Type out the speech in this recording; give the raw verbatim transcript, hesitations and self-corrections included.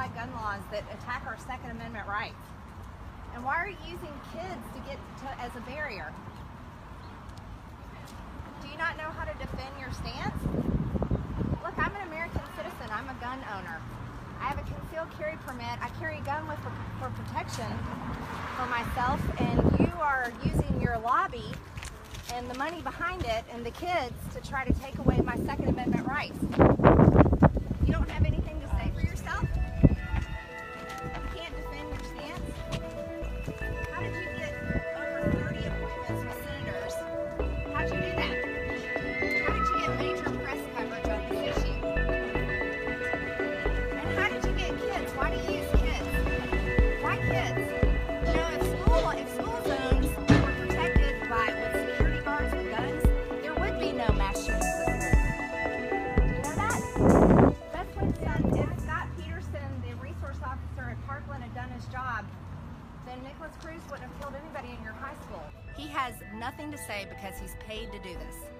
anti-white gun laws that attack our Second Amendment rights? And why are you using kids to get to, as a barrier? Do you not know how to defend your stance? Look, I'm an American citizen. I'm a gun owner. I have a concealed carry permit. I carry a gun with for, for protection for myself, and you are using your lobby and the money behind it and the kids to try to take away my Second Amendment rights. You don't have anything to say for yourself? Nicholas Cruz wouldn't have killed anybody in your high school. He has nothing to say because he's paid to do this.